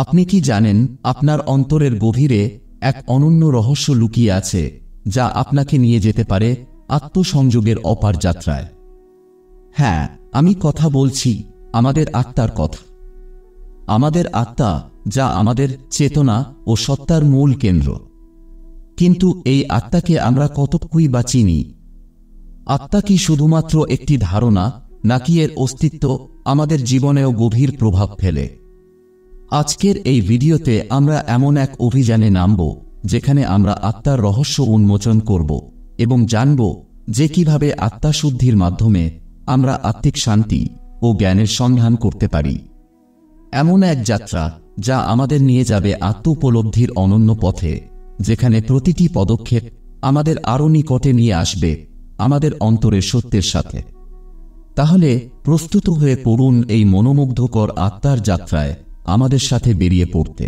আপনি কি জানেন, আপনার অন্তরের গভীরে এক অনন্য রহস্য লুকিয়ে আছে যা আপনাকে নিয়ে যেতে পারে আত্মসংযোগের অপার যাত্রায়? হ্যাঁ, আমি কথা বলছি আমাদের আত্মার কথা। আমাদের আত্মা, যা আমাদের চেতনা ও সত্তার মূল কেন্দ্র। কিন্তু এই আত্মাকে আমরা কতটুকুই বা চিনি? আত্মা কি শুধুমাত্র একটি ধারণা, নাকি এর অস্তিত্ব আমাদের জীবনেও গভীর প্রভাব ফেলে? আজকের এই ভিডিওতে আমরা এমন এক অভিযানে নামব যেখানে আমরা আত্মার রহস্য উন্মোচন করব এবং জানব যে কিভাবে আত্মাশুদ্ধির মাধ্যমে আমরা আত্মিক শান্তি ও জ্ঞানের সন্ধান করতে পারি। এমন এক যাত্রা যা আমাদের নিয়ে যাবে আত্মোপলব্ধির অনন্য পথে, যেখানে প্রতিটি পদক্ষেপ আমাদের আরও নিকটে নিয়ে আসবে আমাদের অন্তরের সত্যের সাথে। তাহলে প্রস্তুত হয়ে পড়ুন এই মনোমুগ্ধকর আত্মার যাত্রায় আমাদের সাথে বেরিয়ে পড়তে।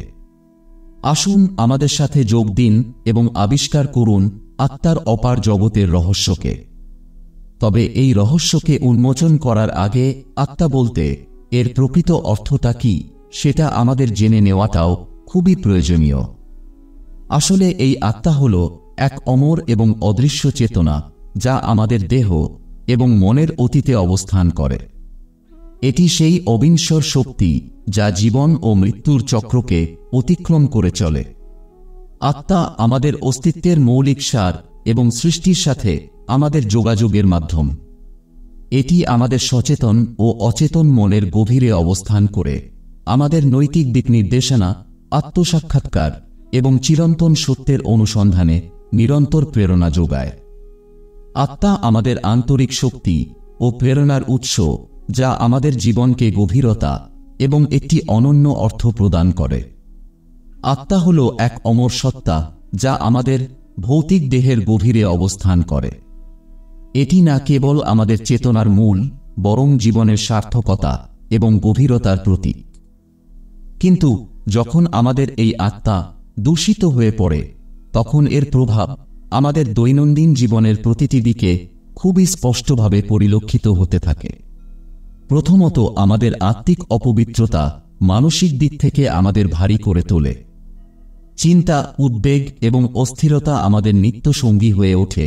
আসুন আমাদের সাথে যোগ দিন এবং আবিষ্কার করুন আত্মার অপার জগতের রহস্যকে। তবে এই রহস্যকে উন্মোচন করার আগে আত্মা বলতে এর প্রকৃত অর্থটা কি, সেটা আমাদের জেনে নেওয়াটাও খুবই প্রয়োজনীয়। আসলে এই আত্মা হল এক অমর এবং অদৃশ্য চেতনা যা আমাদের দেহ এবং মনের অতীতে অবস্থান করে। এটি সেই অবিনশ্বর শক্তি যা জীবন ও মৃত্যুর চক্রকে অতিক্রম করে চলে। আত্মা আমাদের অস্তিত্বের মৌলিক সার এবং সৃষ্টির সাথে আমাদের যোগাযোগের মাধ্যম। এটি আমাদের সচেতন ও অচেতন মনের গভীরে অবস্থান করে আমাদের নৈতিক দিক নির্দেশনা, আত্মসাক্ষাৎকার এবং চিরন্তন সত্যের অনুসন্ধানে নিরন্তর প্রেরণা যোগায়। আত্মা আমাদের আন্তরিক শক্তি ও প্রেরণার উৎস, যা আমাদের জীবনকে গভীরতা এবং একটি অনন্য অর্থ প্রদান করে। আত্মা হল এক অমর সত্তা যা আমাদের ভৌতিক দেহের গভীরে অবস্থান করে। এটি না কেবল আমাদের চেতনার মূল, বরং জীবনের সার্থকতা এবং গভীরতার প্রতীক। কিন্তু যখন আমাদের এই আত্মা দূষিত হয়ে পড়ে, তখন এর প্রভাব আমাদের দৈনন্দিন জীবনের প্রতিটি দিকে খুবই স্পষ্টভাবে পরিলক্ষিত হতে থাকে। প্রথমত, আমাদের আত্মিক অপবিত্রতা মানসিক দিক থেকে আমাদের ভারী করে তোলে। চিন্তা, উদ্বেগ এবং অস্থিরতা আমাদের নিত্য সঙ্গী হয়ে ওঠে,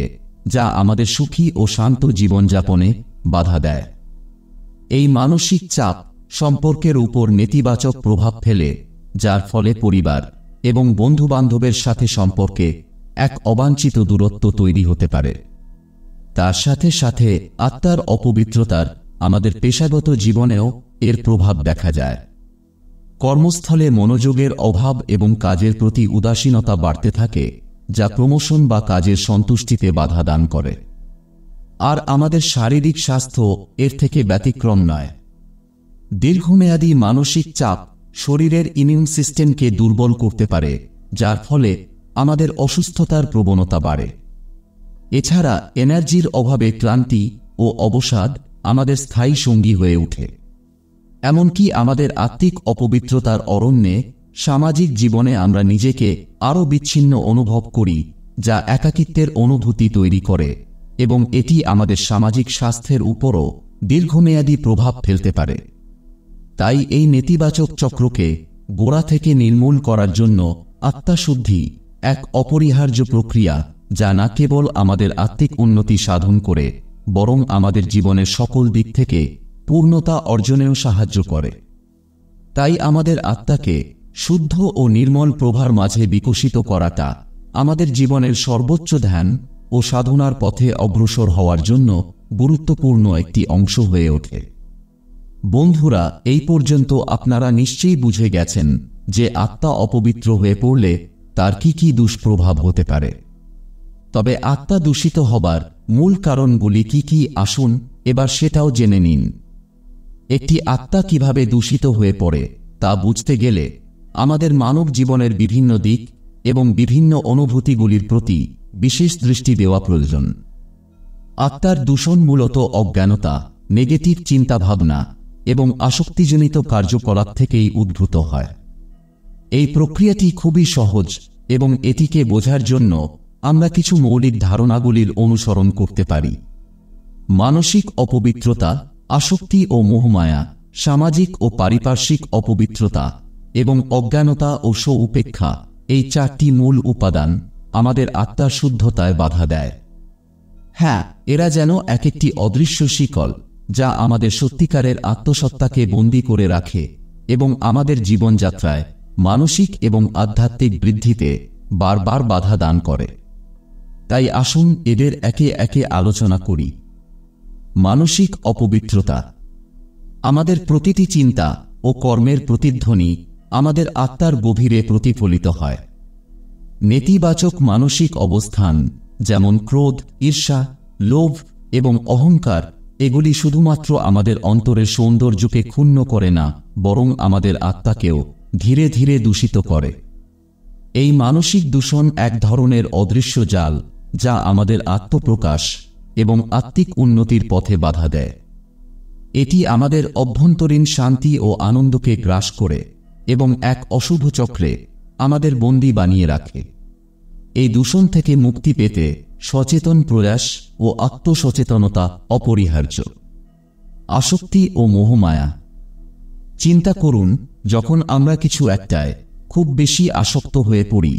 যা আমাদের সুখী ও শান্ত জীবনযাপনে বাধা দেয়। এই মানসিক চাপ সম্পর্কের উপর নেতিবাচক প্রভাব ফেলে, যার ফলে পরিবার এবং বন্ধুবান্ধবের সাথে সম্পর্কে এক অবাঞ্ছিত দূরত্ব তৈরি হতে পারে। তার সাথে সাথে আত্মার অপবিত্রতার আমাদের পেশাগত জীবনেও এর প্রভাব দেখা যায়। কর্মস্থলে মনোযোগের অভাব এবং কাজের প্রতি উদাসীনতা বাড়তে থাকে, যা প্রমোশন বা কাজের সন্তুষ্টিতে বাধা দান করে। আর আমাদের শারীরিক স্বাস্থ্য এর থেকে ব্যতিক্রম নয়। দীর্ঘমেয়াদী মানসিক চাপ শরীরের ইমিউন সিস্টেমকে দুর্বল করতে পারে, যার ফলে আমাদের অসুস্থতার প্রবণতা বাড়ে। এছাড়া এনার্জির অভাবে ক্লান্তি ও অবসাদ আমাদের স্থায়ী সঙ্গী হয়ে ওঠে। এমনকি আমাদের আত্মিক অপবিত্রতার অরণ্যে সামাজিক জীবনে আমরা নিজেকে আরও বিচ্ছিন্ন অনুভব করি, যা একাকিত্বের অনুভূতি তৈরি করে এবং এটি আমাদের সামাজিক স্বাস্থ্যের উপরও দীর্ঘমেয়াদী প্রভাব ফেলতে পারে। তাই এই নেতিবাচক চক্রকে গোড়া থেকে নির্মূল করার জন্য আত্মাশুদ্ধি এক অপরিহার্য প্রক্রিয়া, যা না কেবল আমাদের আত্মিক উন্নতি সাধন করে, বরং আমাদের জীবনের সকল দিক থেকে পূর্ণতা অর্জনেও সাহায্য করে। তাই আমাদের আত্মাকে শুদ্ধ ও নির্মল প্রভার মাঝে বিকশিত করাটা আমাদের জীবনের সর্বোচ্চ ধ্যান ও সাধনার পথে অগ্রসর হওয়ার জন্য গুরুত্বপূর্ণ একটি অংশ হয়ে ওঠে। বন্ধুরা, এই পর্যন্ত আপনারা নিশ্চয়ই বুঝে গেছেন যে আত্মা অপবিত্র হয়ে পড়লে তার কি কি দুষ্প্রভাব হতে পারে। তবে আত্মা দূষিত হবার মূল কারণগুলি কি কি, আসুন এবার সেটাও জেনে নিন। একটি আত্মা কিভাবে দূষিত হয়ে পড়ে তা বুঝতে গেলে আমাদের মানব জীবনের বিভিন্ন দিক এবং বিভিন্ন অনুভূতিগুলির প্রতি বিশেষ দৃষ্টি দেওয়া প্রয়োজন। আত্মার দূষণ মূলত অজ্ঞানতা, নেগেটিভ চিন্তাভাবনা এবং আসক্তিজনিত কার্যকলাপ থেকেই উদ্ভূত হয়। এই প্রক্রিয়াটি খুবই সহজ এবং এটিকে বোঝার জন্য আমরা কিছু মৌলিক ধারণাগুলির অনুসরণ করতে পারি। মানসিক অপবিত্রতা, আসক্তি ও মোহমায়া, সামাজিক ও পারিপার্শ্বিক অপবিত্রতা, এবং অজ্ঞানতা ও উপেক্ষা, এই চারটি মূল উপাদান আমাদের আত্মার শুদ্ধতায় বাধা দেয়। হ্যাঁ, এরা যেন এক একটি অদৃশ্য শিকল, যা আমাদের সত্যিকারের আত্মসত্তাকে বন্দী করে রাখে এবং আমাদের জীবনযাত্রায় মানসিক এবং আধ্যাত্মিক বৃদ্ধিতে বারবার বাধা দান করে। তাই আসুন এদের একে একে আলোচনা করি। মানসিক অপবিত্রতা। আমাদের প্রতিটি চিন্তা ও কর্মের প্রতিধ্বনি আমাদের আত্মার গভীরে প্রতিফলিত হয়। নেতিবাচক মানসিক অবস্থান, যেমন ক্রোধ, ঈর্ষা, লোভ এবং অহংকার, এগুলি শুধুমাত্র আমাদের অন্তরের সৌন্দর্যকে ক্ষুণ্ণ করে না, বরং আমাদের আত্মাকেও ধীরে ধীরে দূষিত করে। এই মানসিক দূষণ এক ধরনের অদৃশ্য জাল, যা আমাদের আত্মপ্রকাশ এবং আত্মিক উন্নতির পথে বাধা দেয়। এটি আমাদের অভ্যন্তরীণ শান্তি ও আনন্দকে গ্রাস করে এবং এক অশুভ চক্রে আমাদের বন্দী বানিয়ে রাখে। এই দূষণ থেকে মুক্তি পেতে সচেতন প্রয়াস ও আত্মসচেতনতা অপরিহার্য। আসক্তি ও মোহমায়া। চিন্তা করুন, যখন আমরা কিছু একটায় খুব বেশি আসক্ত হয়ে পড়ি,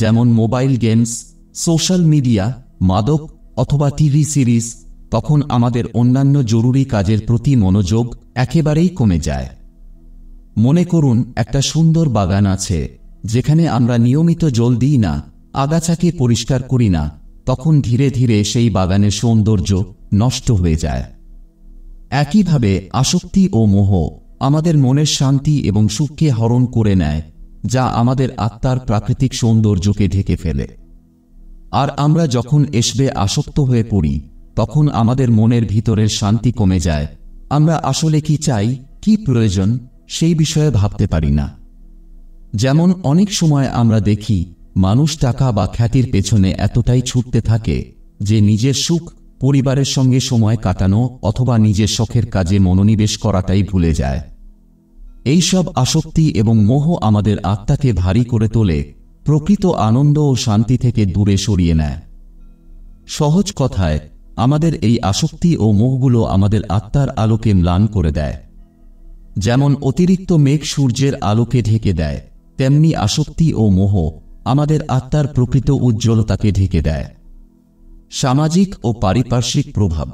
যেমন মোবাইল গেমস, সোশ্যাল মিডিয়া, মাদক অথবা টিভি সিরিজ, তখন আমাদের অন্যান্য জরুরি কাজের প্রতি মনোযোগ একেবারেই কমে যায়। মনে করুন, একটা সুন্দর বাগান আছে যেখানে আমরা নিয়মিত জল দিই না, আগাছাকে পরিষ্কার করি না, তখন ধীরে ধীরে সেই বাগানের সৌন্দর্য নষ্ট হয়ে যায়। একইভাবে আসক্তি ও মোহ আমাদের মনের শান্তি এবং সুখকে হরণ করে নেয়, যা আমাদের আত্মার প্রাকৃতিক সৌন্দর্যকে ঢেকে ফেলে। আর আমরা যখন এসবে আসক্ত হয়ে পড়ি, তখন আমাদের মনের ভিতরের শান্তি কমে যায়। আমরা আসলে কি চাই, কি প্রয়োজন, সেই বিষয়ে ভাবতে পারি না। যেমন অনেক সময় আমরা দেখি মানুষ টাকা বা খ্যাতির পেছনে এতটাই ছুটতে থাকে যে নিজের সুখ, পরিবারের সঙ্গে সময় কাটানো অথবা নিজের শখের কাজে মনোনিবেশ করাটাই ভুলে যায়। এইসব আসক্তি এবং মোহ আমাদের আত্মাকে ভারী করে তোলে, প্রকৃত আনন্দ ও শান্তি থেকে দূরে সরিয়ে নেয়। সহজ কথায়, আমাদের এই আসক্তি ও মোহগুলো আমাদের আত্মার আলোকে ম্লান করে দেয়। যেমন অতিরিক্ত মেঘ সূর্যের আলোকে ঢেকে দেয়, তেমনি আসক্তি ও মোহ আমাদের আত্মার প্রকৃত উজ্জ্বলতাকে ঢেকে দেয়। সামাজিক ও পারিপার্শ্বিক প্রভাব।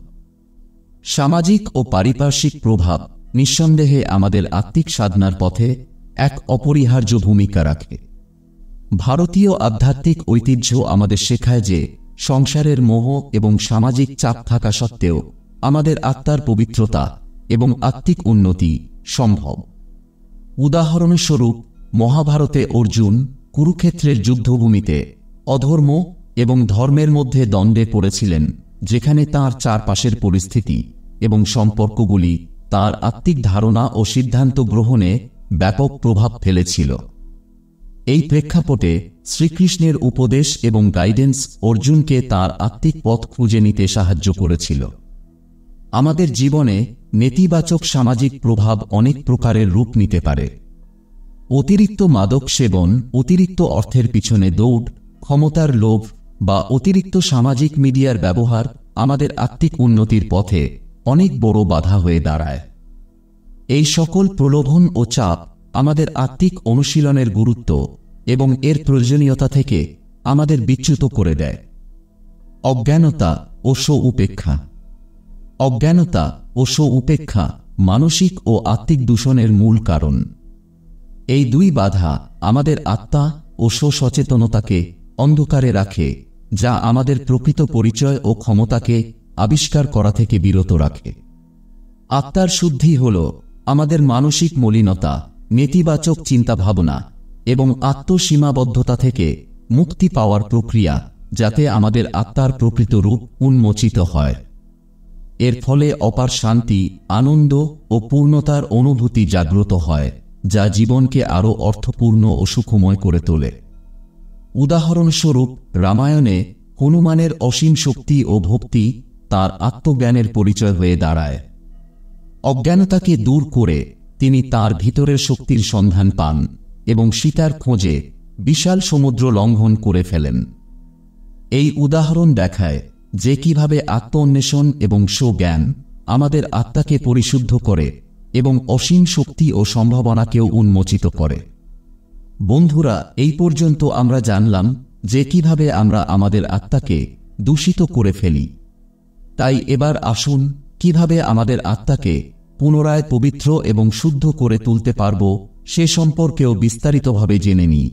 সামাজিক ও পারিপার্শ্বিক প্রভাব নিঃসন্দেহে আমাদের আত্মিক সাধনার পথে এক অপরিহার্য ভূমিকা রাখে। ভারতীয় আধ্যাত্মিক ঐতিহ্য আমাদের শেখায় যে সংসারের মোহ এবং সামাজিক চাপ থাকা সত্ত্বেও আমাদের আত্মার পবিত্রতা এবং আত্মিক উন্নতি সম্ভব। উদাহরণস্বরূপ, মহাভারতে অর্জুন কুরুক্ষেত্রের যুদ্ধভূমিতে অধর্ম এবং ধর্মের মধ্যে দ্বন্দ্বে পড়েছিলেন, যেখানে তাঁর চারপাশের পরিস্থিতি এবং সম্পর্কগুলি তাঁর আত্মিক ধারণা ও সিদ্ধান্ত গ্রহণে ব্যাপক প্রভাব ফেলেছিল। এই প্রেক্ষাপটে শ্রীকৃষ্ণের উপদেশ এবং গাইডেন্স অর্জুনকে তাঁর আত্মিক পথ খুঁজে নিতে সাহায্য করেছিল। আমাদের জীবনে নেতিবাচক সামাজিক প্রভাব অনেক প্রকারের রূপ নিতে পারে। অতিরিক্ত মাদক সেবন, অতিরিক্ত অর্থের পিছনে দৌড়, ক্ষমতার লোভ বা অতিরিক্ত সামাজিক মিডিয়ার ব্যবহার আমাদের আত্মিক উন্নতির পথে অনেক বড় বাধা হয়ে দাঁড়ায়। এই সকল প্রলোভন ও চাপ আমাদের আত্মিক অনুশীলনের গুরুত্ব এবং এর প্রয়োজনীয়তা থেকে আমাদের বিচ্যুত করে দেয়। অজ্ঞানতা ও উপেক্ষা। অজ্ঞানতা ও উপেক্ষা মানসিক ও আত্মিক দূষণের মূল কারণ। এই দুই বাধা আমাদের আত্মা ও সচেতনতাকে অন্ধকারে রাখে, যা আমাদের প্রকৃত পরিচয় ও ক্ষমতাকে আবিষ্কার করা থেকে বিরত রাখে। আত্মার শুদ্ধি হল আমাদের মানসিক মলিনতা, নেতিবাচক চিন্তাভাবনা এবং আত্মসীমাবদ্ধতা থেকে মুক্তি পাওয়ার প্রক্রিয়া, যাতে আমাদের আত্মার প্রকৃত রূপ উন্মোচিত হয়। এর ফলে অপার শান্তি, আনন্দ ও পূর্ণতার অনুভূতি জাগ্রত হয়, যা জীবনকে আরও অর্থপূর্ণ ও সুখময় করে তোলে। উদাহরণস্বরূপ, রামায়ণে হনুমানের অসীম শক্তি ও ভক্তি তার আত্মজ্ঞানের পরিচয় হয়ে দাঁড়ায়। অজ্ঞানতাকে দূর করে তিনি তার ভিতরের শক্তির সন্ধান পান এবং সীতার খোঁজে বিশাল সমুদ্র লঙ্ঘন করে ফেলেন। এই উদাহরণ দেখায় যে কিভাবে আত্মঅন্বেষণ এবং স্বজ্ঞান আমাদের আত্মাকে পরিশুদ্ধ করে এবং অসীম শক্তি ও সম্ভাবনাকেও উন্মোচিত করে। বন্ধুরা, এই পর্যন্ত আমরা জানলাম যে কিভাবে আমরা আমাদের আত্মাকে দূষিত করে ফেলি। তাই এবার আসুন কিভাবে আমাদের আত্মাকে পুনরায় পবিত্র এবং শুদ্ধ করে তুলতে পারব সে সম্পর্কেও বিস্তারিতভাবে জেনে নিই।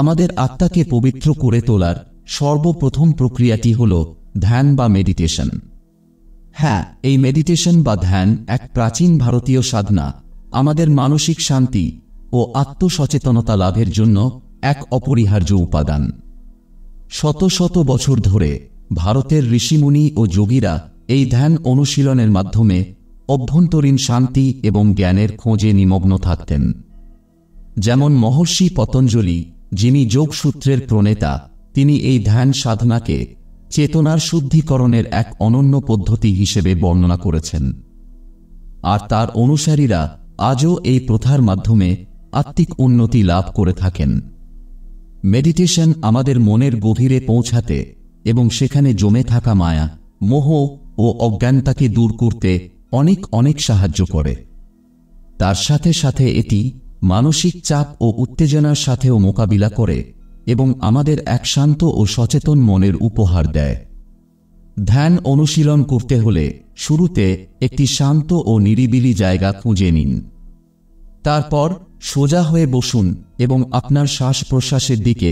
আমাদের আত্মাকে পবিত্র করে তোলার সর্বপ্রথম প্রক্রিয়াটি হল ধ্যান বা মেডিটেশন। হ্যাঁ, এই মেডিটেশন বা ধ্যান এক প্রাচীন ভারতীয় সাধনা, আমাদের মানসিক শান্তি ও আত্মসচেতনতা লাভের জন্য এক অপরিহার্য উপাদান। শত শত বছর ধরে ভারতের ঋষিমুনি ও যোগীরা এই ধ্যান অনুশীলনের মাধ্যমে অভ্যন্তরীণ শান্তি এবং জ্ঞানের খোঁজে নিমগ্ন থাকতেন। যেমন মহর্ষি পতঞ্জলি, যিনি যোগসূত্রের প্রণেতা, তিনি এই ধ্যান সাধনাকে চেতনার শুদ্ধিকরণের এক অনন্য পদ্ধতি হিসেবে বর্ণনা করেছেন। আর তার অনুসারীরা আজও এই প্রথার মাধ্যমে আত্মিক উন্নতি লাভ করে থাকেন। মেডিটেশন আমাদের মনের গভীরে পৌঁছাতে এবং সেখানে জমে থাকা মায়া, মোহ ও অজ্ঞানতাকে দূর করতে অনেক অনেক সাহায্য করে। তার সাথে সাথে এটি মানসিক চাপ ও উত্তেজনার সাথেও মোকাবিলা করে এবং আমাদের এক শান্ত ও সচেতন মনের উপহার দেয়। ধ্যান অনুশীলন করতে হলে শুরুতে একটি শান্ত ও নিরিবিলি জায়গা খুঁজে নিন। তারপর সোজা হয়ে বসুন এবং আপনার শ্বাস প্রশ্বাসের দিকে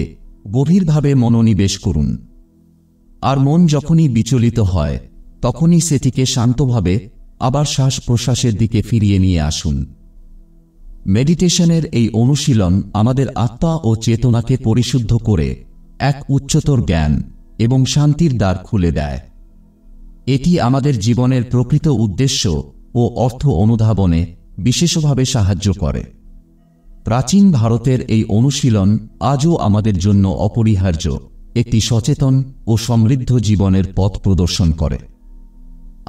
গভীরভাবে মনোনিবেশ করুন। আর মন যখনই বিচলিত হয় তখনই সেটিকে শান্তভাবে আবার শ্বাস প্রশ্বাসের দিকে ফিরিয়ে নিয়ে আসুন। মেডিটেশনের এই অনুশীলন আমাদের আত্মা ও চেতনাকে পরিশুদ্ধ করে এক উচ্চতর জ্ঞান এবং শান্তির দ্বার খুলে দেয়। এটি আমাদের জীবনের প্রকৃত উদ্দেশ্য ও অর্থ অনুধাবনে বিশেষভাবে সাহায্য করে। প্রাচীন ভারতের এই অনুশীলন আজও আমাদের জন্য অপরিহার্য, একটি সচেতন ও সমৃদ্ধ জীবনের পথ প্রদর্শন করে।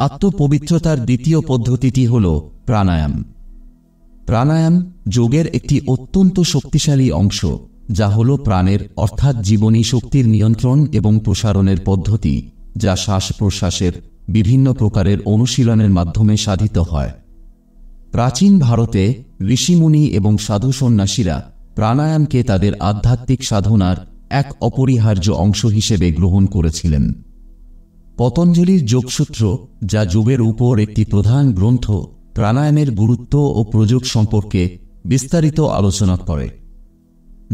আত্মপবিত্রতার দ্বিতীয় পদ্ধতিটি হল প্রাণায়াম। প্রাণায়াম যোগের একটি অত্যন্ত শক্তিশালী অংশ, যা হল প্রাণের অর্থাৎ জীবনী শক্তির নিয়ন্ত্রণ এবং প্রসারণের পদ্ধতি, যা শ্বাস প্রশ্বাসের বিভিন্ন প্রকারের অনুশীলনের মাধ্যমে সাধিত হয়। প্রাচীন ভারতে ঋষিমুনি এবং সাধু সন্ন্যাসীরা প্রাণায়ামকে তাদের আধ্যাত্মিক সাধনার এক অপরিহার্য অংশ হিসেবে গ্রহণ করেছিলেন। পতঞ্জলির যোগসূত্র, যা যোগের উপর একটি প্রধান গ্রন্থ, প্রাণায়ামের গুরুত্ব ও প্রযোগ সম্পর্কে বিস্তারিত আলোচনা করে।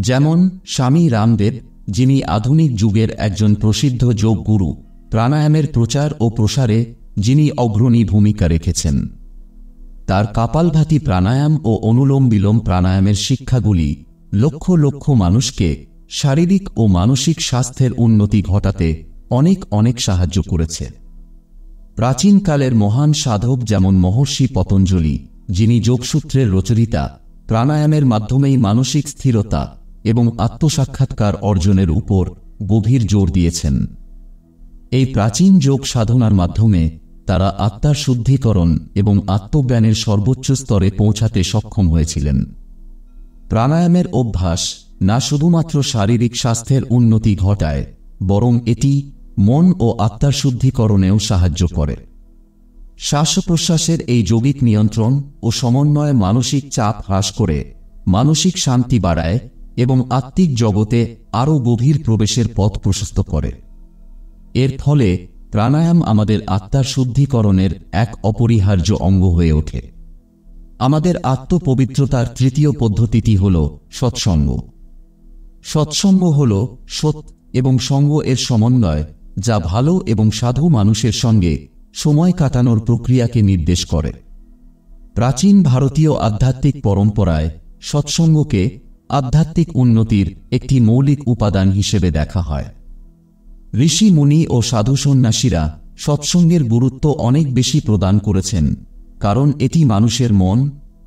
যেমন স্বামী রামদেব, যিনি আধুনিক যুগের একজন প্রসিদ্ধ যোগ গুরু, প্রাণায়ামের প্রচার ও প্রসারে যিনি অগ্রণী ভূমিকা রেখেছেন। তার কপালভাতি প্রাণায়াম ও অনুলোম বিলোম প্রাণায়ামের শিক্ষাগুলি লক্ষ লক্ষ মানুষকে শারীরিক ও মানসিক স্বাস্থ্যের উন্নতি ঘটাতে অনেক অনেক সাহায্য করেছে। প্রাচীনকালের মহান সাধক যেমন মহর্ষি পতঞ্জলি, যিনি যোগসূত্রের রচয়িতা, প্রাণায়ামের মাধ্যমেই মানসিক স্থিরতা এবং আত্মসাক্ষাৎকার অর্জনের উপর গভীর জোর দিয়েছেন। এই প্রাচীন যোগ সাধনার মাধ্যমে তারা আত্মার শুদ্ধিকরণ এবং আত্মজ্ঞানের সর্বোচ্চ স্তরে পৌঁছাতে সক্ষম হয়েছিলেন। প্রাণায়ামের অভ্যাস না শুধুমাত্র শারীরিক স্বাস্থ্যের উন্নতি ঘটায়, বরং এটি মন ও আত্মার শুদ্ধিকরণেও সাহায্য করে। শ্বাস প্রশ্বাসের এই যোগিক নিয়ন্ত্রণ ও সমন্বয়ে মানসিক চাপ হ্রাস করে, মানসিক শান্তি বাড়ায় এবং আত্মিক জগতে আরও গভীর প্রবেশের পথ প্রশস্ত করে। এর ফলে প্রাণায়াম আমাদের আত্মার শুদ্ধিকরণের এক অপরিহার্য অঙ্গ হয়ে ওঠে। আমাদের আত্মপবিত্রতার তৃতীয় পদ্ধতিটি হল সৎসঙ্গ। সৎসঙ্গ হল সৎ এবং সঙ্গ এর সমন্বয়, যা ভালো এবং সাধু মানুষের সঙ্গে সময় কাটানোর প্রক্রিয়াকে নির্দেশ করে। প্রাচীন ভারতীয় আধ্যাত্মিক পরম্পরায় সৎসঙ্গকে আধ্যাত্মিক উন্নতির একটি মৌলিক উপাদান হিসেবে দেখা হয়। ঋষি মুনি ও সাধু সন্ন্যাসীরা সৎসঙ্গের গুরুত্ব অনেক বেশি প্রদান করেছেন, কারণ এটি মানুষের মন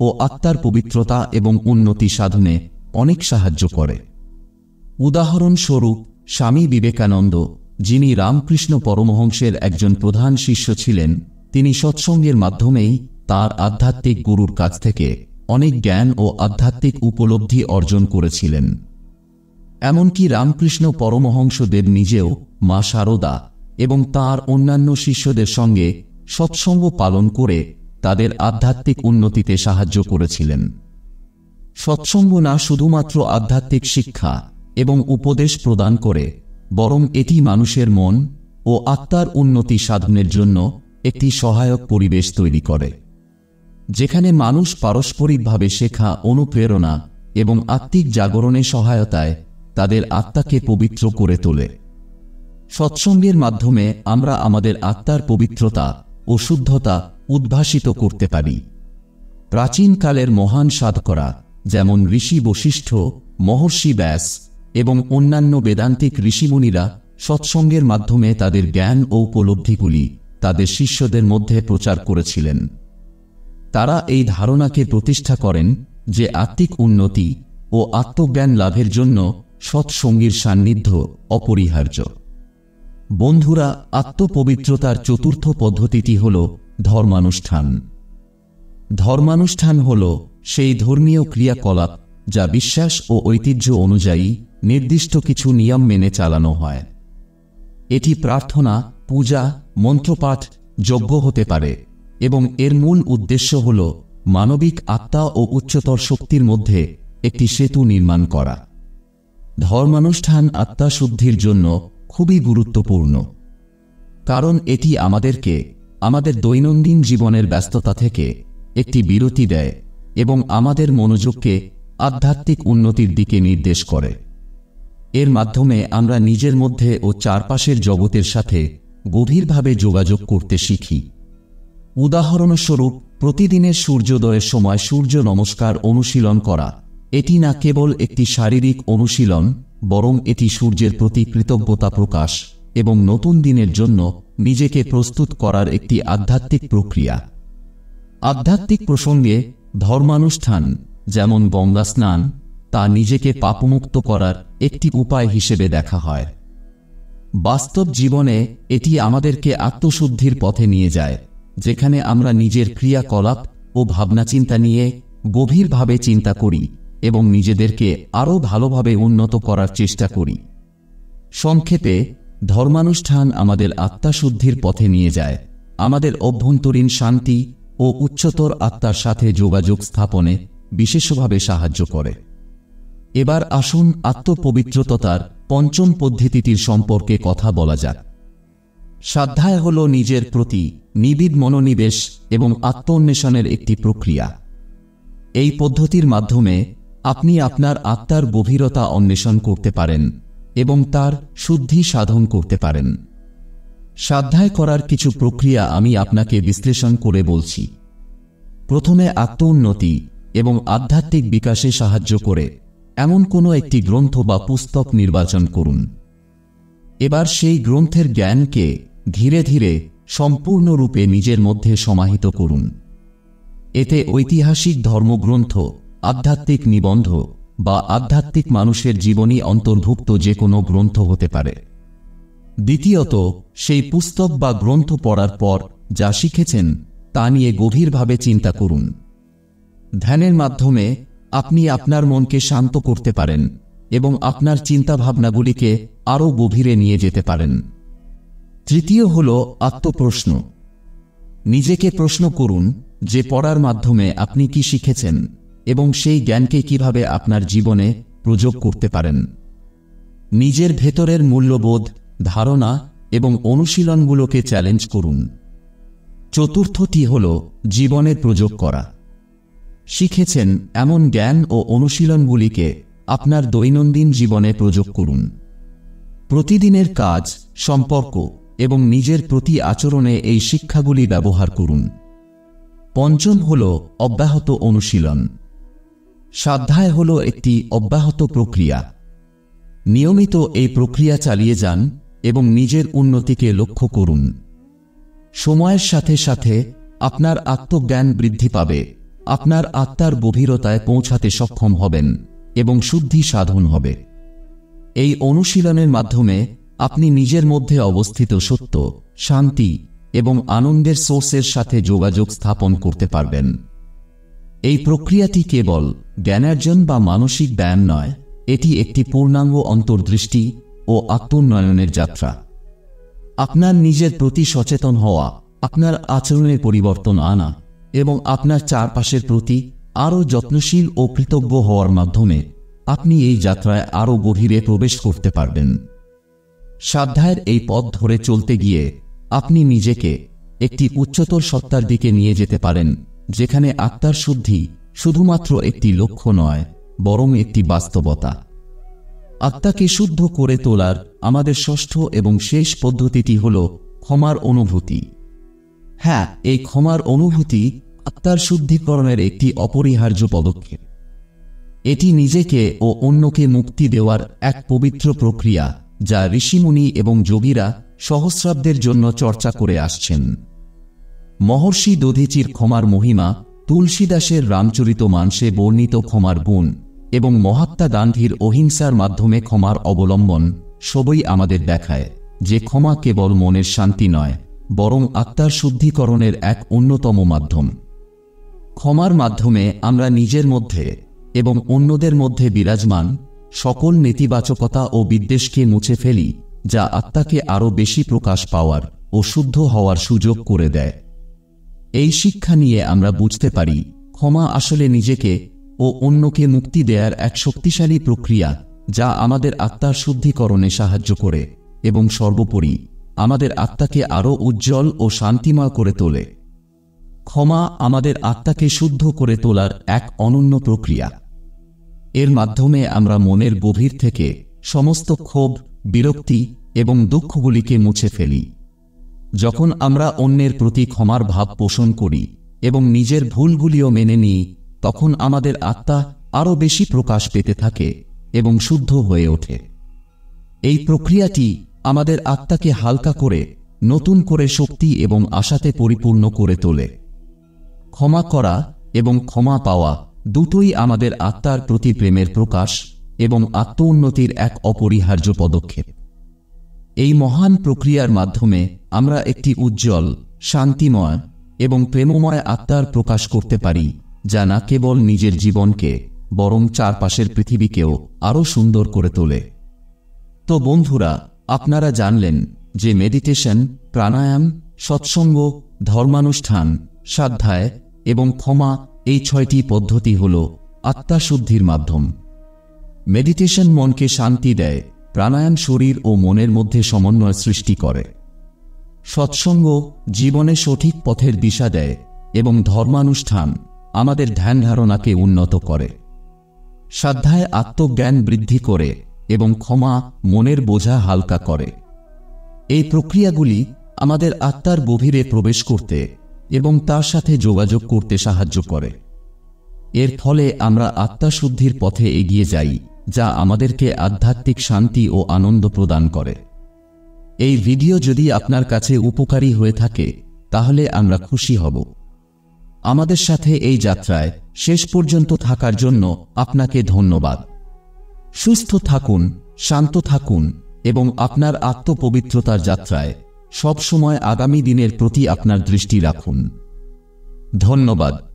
ও আত্মার পবিত্রতা এবং উন্নতি সাধনে অনেক সাহায্য করে। উদাহরণস্বরূপ স্বামী বিবেকানন্দ, যিনি রামকৃষ্ণ পরমহংসের একজন প্রধান শিষ্য ছিলেন, তিনি সৎসঙ্গের মাধ্যমেই তার আধ্যাত্মিক গুরুর কাছ থেকে অনেক জ্ঞান ও আধ্যাত্মিক উপলব্ধি অর্জন করেছিলেন। এমনকি রামকৃষ্ণ পরমহংসদেব নিজেও, মা শারদা এবং তার অন্যান্য শিষ্যদের সঙ্গে সৎসঙ্গ পালন করে তাদের আধ্যাত্মিক উন্নতিতে সাহায্য করেছিলেন। সৎসঙ্গ না শুধুমাত্র আধ্যাত্মিক শিক্ষা এবং উপদেশ প্রদান করে, বরং এটি মানুষের মন ও আত্মার উন্নতি সাধনের জন্য একটি সহায়ক পরিবেশ তৈরি করে, যেখানে মানুষ পারস্পরিকভাবে শেখা, অনুপ্রেরণা এবং আত্মিক জাগরণের সহায়তায় তাদের আত্মাকে পবিত্র করে তোলে। সৎসঙ্গের মাধ্যমে আমরা আমাদের আত্মার পবিত্রতা ও শুদ্ধতা উদ্ভাসিত করতে পারি। প্রাচীনকালের মহান সাধকরা, যেমন ঋষি বশিষ্ঠ, মহর্ষি ব্যাস এবং অন্যান্য বেদান্তিক ঋষিমুনিরা, সৎসঙ্গের মাধ্যমে তাদের জ্ঞান ও উপলব্ধিগুলি তাদের শিষ্যদের মধ্যে প্রচার করেছিলেন। তারা এই ধারণাকে প্রতিষ্ঠা করেন যে আত্মিক উন্নতি ও আত্মজ্ঞান লাভের জন্য সৎসঙ্গীর সান্নিধ্য অপরিহার্য। বন্ধুরা, আত্মপবিত্রতার চতুর্থ পদ্ধতিটি হল ধর্মানুষ্ঠান। ধর্মানুষ্ঠান হল সেই ধর্মীয় ক্রিয়াকলাপ যা বিশ্বাস ও ঐতিহ্য অনুযায়ী নির্দিষ্ট কিছু নিয়ম মেনে চালানো হয়। এটি প্রার্থনা, পূজা, মন্ত্রপাঠ, যজ্ঞ হতে পারে এবং এর মূল উদ্দেশ্য হল মানবিক আত্মা ও উচ্চতর শক্তির মধ্যে একটি সেতু নির্মাণ করা। ধর্মানুষ্ঠান আত্মা শুদ্ধির জন্য খুবই গুরুত্বপূর্ণ, কারণ এটি আমাদেরকে আমাদের দৈনন্দিন জীবনের ব্যস্ততা থেকে একটি বিরতি দেয় এবং আমাদের মনোযোগকে আধ্যাত্মিক উন্নতির দিকে নির্দেশ করে। এর মাধ্যমে আমরা নিজের মধ্যে ও চারপাশের জগতের সাথে গভীরভাবে যোগাযোগ করতে শিখি। উদাহরণস্বরূপ, প্রতিদিনের সূর্যোদয়ের সময় সূর্য নমস্কার অনুশীলন করা। এটি না কেবল একটি শারীরিক অনুশীলন, বরং এটি সূর্যের প্রতি কৃতজ্ঞতা প্রকাশ এবং নতুন দিনের জন্য নিজেকে প্রস্তুত করার একটি আধ্যাত্মিক প্রক্রিয়া। আধ্যাত্মিক প্রসঙ্গে ধর্মানুষ্ঠান, যেমন গঙ্গা স্নান, তা নিজেকে পাপমুক্ত করার একটি উপায় হিসেবে দেখা হয়। বাস্তব জীবনে এটি আমাদেরকে আত্মশুদ্ধির পথে নিয়ে যায়, যেখানে আমরা নিজের ক্রিয়াকলাপ ও ভাবনাচিন্তা নিয়ে গভীরভাবে চিন্তা করি এবং নিজেদেরকে আরও ভালোভাবে উন্নত করার চেষ্টা করি। সংক্ষেপে, ধর্মানুষ্ঠান আমাদের আত্মাশুদ্ধির পথে নিয়ে যায়, আমাদের অভ্যন্তরীণ শান্তি ও উচ্চতর আত্মার সাথে যোগাযোগ স্থাপনে বিশেষভাবে সাহায্য করে। এবার আসুন আত্মপবিত্রতার পঞ্চম পদ্ধতিটির সম্পর্কে কথা বলা যাক। স্বাধ্যায় হল নিজের প্রতি নিবিড় মনোনিবেশ এবং আত্মোন্মেষণের একটি প্রক্রিয়া। এই পদ্ধতির মাধ্যমে আপনি আপনার আত্মার গভীরতা অন্বেষণ করতে পারেন এবং তার শুদ্ধি সাধন করতে পারেন। স্বাধ্যায় করার কিছু প্রক্রিয়া আমি আপনাকে বিশ্লেষণ করে বলছি। প্রথমে, আত্মোন্নতি এবং আধ্যাত্মিক বিকাশে সাহায্য করে এমন কোনো একটি গ্রন্থ বা পুস্তক নির্বাচন করুন। এবার সেই গ্রন্থের জ্ঞানকে ধীরে ধীরে সম্পূর্ণরূপে নিজের মধ্যে সমাহিত করুন। এতে ঐতিহাসিক ধর্মগ্রন্থ, আধ্যাত্মিক নিবন্ধ বা আধ্যাত্মিক মানুষের জীবনী অন্তর্ভুক্ত যে কোনো গ্রন্থ হতে পারে। দ্বিতীয়ত, সেই পুস্তক বা গ্রন্থ পড়ার পর যা শিখেছেন তা নিয়ে গভীরভাবে চিন্তা করুন। ধ্যানের মাধ্যমে আপনি আপনার মনকে শান্ত করতে পারেন এবং আপনার চিন্তাভাবনাগুলিকে আরও গভীরে নিয়ে যেতে পারেন। তৃতীয় হল আত্মপ্রশ্ন। নিজেকে প্রশ্ন করুন যে পড়ার মাধ্যমে আপনি কি শিখেছেন এবং সেই জ্ঞানকে কিভাবে আপনার জীবনে প্রয়োগ করতে পারেন। নিজের ভেতরের মূল্যবোধ, ধারণা এবং অনুশীলনগুলোকে চ্যালেঞ্জ করুন। চতুর্থটি হল জীবনে প্রয়োগ করা। শিখেছেন এমন জ্ঞান ও অনুশীলনগুলিকে আপনার দৈনন্দিন জীবনে প্রয়োগ করুন। প্রতিদিনের কাজ, সম্পর্ক এবং নিজের প্রতি আচরণে এই শিক্ষাগুলি ব্যবহার করুন। পঞ্চম হল অব্যাহত অনুশীলন। স্বাধ্যায় হল একটি অব্যাহত প্রক্রিয়া। নিয়মিত এই প্রক্রিয়া চালিয়ে যান এবং নিজের উন্নতিকে লক্ষ্য করুন। সময়ের সাথে সাথে আপনার আত্মজ্ঞান বৃদ্ধি পাবে, আপনার আত্মার গভীরতায় পৌঁছাতে সক্ষম হবেন এবং শুদ্ধি সাধন হবে। এই অনুশীলনের মাধ্যমে আপনি নিজের মধ্যে অবস্থিত সত্য, শান্তি এবং আনন্দের সোর্সের সাথে যোগাযোগ স্থাপন করতে পারবেন। এই প্রক্রিয়াটি কেবল জ্ঞানার্জন বা মানসিক ব্যায়াম নয়, এটি একটি পূর্ণাঙ্গ অন্তর্দৃষ্টি ও আত্মোন্নয়নের যাত্রা। আপনার নিজের প্রতি সচেতন হওয়া, আপনার আচরণের পরিবর্তন আনা এবং আপনার চারপাশের প্রতি আরও যত্নশীল ও কৃতজ্ঞ হওয়ার মাধ্যমে আপনি এই যাত্রায় আরও গভীরে প্রবেশ করতে পারবেন। স্বাধ্যায়ের এই পথ ধরে চলতে গিয়ে আপনি নিজেকে একটি উচ্চতর সত্তার দিকে নিয়ে যেতে পারেন, যেখানে আত্মার শুদ্ধি শুধুমাত্র একটি লক্ষ্য নয়, বরং একটি বাস্তবতা। আত্মাকে শুদ্ধ করে তোলার আমাদের ষষ্ঠ এবং শেষ পদ্ধতিটি হল ক্ষমার অনুভূতি। হ্যাঁ, এই ক্ষমার অনুভূতি আত্মার শুদ্ধিকরণের একটি অপরিহার্য পদক্ষেপ। এটি নিজেকে ও অন্যকে মুক্তি দেওয়ার এক পবিত্র প্রক্রিয়া, যা ঋষিমুনি এবং যোগীরা সহস্রাব্দের জন্য চর্চা করে আসছেন। মহর্ষি দধিচির ক্ষমার মহিমা, তুলসীদাসের রামচরিত মানসে বর্ণিত ক্ষমার গুণ এবং মহাত্মা গান্ধীর অহিংসার মাধ্যমে ক্ষমার অবলম্বন সবই আমাদের দেখায় যে ক্ষমা কেবল মনের শান্তি নয়, বরং আত্মার শুদ্ধিকরণের এক অন্যতম মাধ্যম। ক্ষমার মাধ্যমে আমরা নিজের মধ্যে এবং অন্যদের মধ্যে বিরাজমান সকল নেতিবাচকতা ও বিদ্বেষকে মুছে ফেলি, যা আত্মাকে আরও বেশি প্রকাশ পাওয়ার ও শুদ্ধ হওয়ার সুযোগ করে দেয়। এই শিক্ষা নিয়ে আমরা বুঝতে পারি, ক্ষমা আসলে নিজেকে ও অন্যকে মুক্তি দেয়ার এক শক্তিশালী প্রক্রিয়া, যা আমাদের আত্মার শুদ্ধিকরণে সাহায্য করে এবং সর্বোপরি আমাদের আত্মাকে আরও উজ্জ্বল ও শান্তিময় করে তোলে। ক্ষমা আমাদের আত্মাকে শুদ্ধ করে তোলার এক অনন্য প্রক্রিয়া। এর মাধ্যমে আমরা মনের গভীর থেকে সমস্ত ক্ষোভ, বিরক্তি এবং দুঃখগুলিকে মুছে ফেলি। যখন আমরা অন্যের প্রতি ক্ষমার ভাব পোষণ করি এবং নিজের ভুলগুলিও মেনে নিই, তখন আমাদের আত্মা আরও বেশি প্রকাশ পেতে থাকে এবং শুদ্ধ হয়ে ওঠে। এই প্রক্রিয়াটি আমাদের আত্মাকে হালকা করে, নতুন করে শক্তি এবং আশাতে পরিপূর্ণ করে তোলে। ক্ষমা করা এবং ক্ষমা পাওয়া দুটোই আমাদের আত্মার প্রতি প্রেমের প্রকাশ এবং আত্ম উন্নতির এক অপরিহার্য পদক্ষেপ। এই মহান প্রক্রিয়ার মাধ্যমে আমরা একটি উজ্জ্বল, শান্তিময় এবং প্রেমময় আত্মার প্রকাশ করতে পারি, যা না কেবল নিজের জীবনকে বরং চারপাশের পৃথিবীকেও আরও সুন্দর করে তোলে। তো বন্ধুরা, আপনারা জানলেন যে মেডিটেশন, প্রাণায়াম, সৎসঙ্গ, ধর্মানুষ্ঠান, স্বাধ্যায় এবং ক্ষমা, এই 6টি পদ্ধতি হল আত্মাশুদ্ধির মাধ্যম। মেডিটেশন মনকে শান্তি দেয়, প্রাণায়াম শরীর ও মনের মধ্যে সমন্বয় সৃষ্টি করে, সৎসঙ্গ জীবনে সঠিক পথের দিশা দেয় এবং ধর্মানুষ্ঠান আমাদের ধ্যান ধারণাকে উন্নত করে, স্বাধ্যায় আত্মজ্ঞান বৃদ্ধি করে এবং ক্ষমা মনের বোঝা হালকা করে। এই প্রক্রিয়াগুলি আমাদের আত্মার গভীরে প্রবেশ করতে এবং তার সাথে যোগাযোগ করতে সাহায্য করে। এর ফলে আমরা আত্মাশুদ্ধির পথে এগিয়ে যাই, যা আমাদেরকে আধ্যাত্মিক শান্তি ও আনন্দ প্রদান করে। এই ভিডিও যদি আপনার কাছে উপকারী হয়ে থাকে, তাহলে আমরা খুশি হব। আমাদের সাথে এই যাত্রায় শেষ পর্যন্ত থাকার জন্য আপনাকে ধন্যবাদ। সুস্থ থাকুন, শান্ত থাকুন এবং আপনার আত্মপবিত্রতার যাত্রায় সবসময় আগামী দিনের প্রতি আপনার দৃষ্টি রাখুন। ধন্যবাদ।